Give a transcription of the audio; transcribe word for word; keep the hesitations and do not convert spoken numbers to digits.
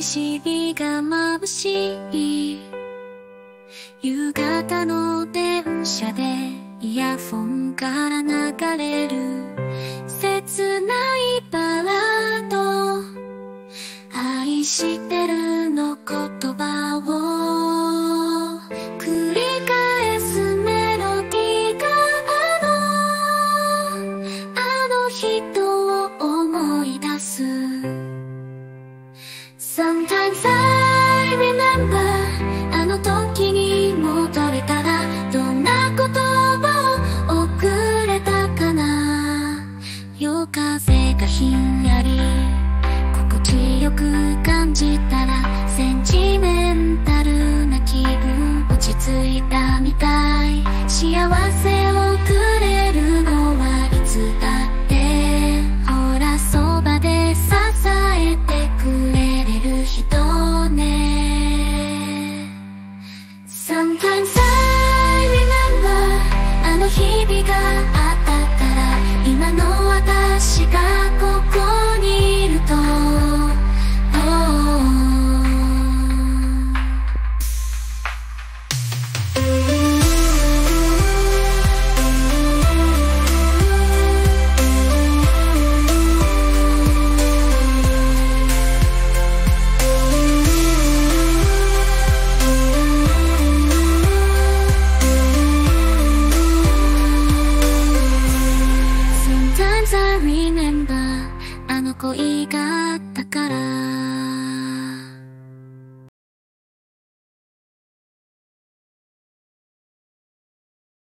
西日が眩しい夕方の電車でイヤフォンから流れる切ないバラード、愛してるの言葉を繰り返すメロディーがあのあの人を思い出す。Sometimes I remember あの時に戻れたらどんな言葉を送れたかな。夜風がひんやり心地よく感じたらセンチメンタルな気分、落ち着いたみたい。幸せをくれるのはいつだって、ほらそばで支えてくれ人ね。 Sometimes I remember あの日々があったから今の私がここにいると、恋があっ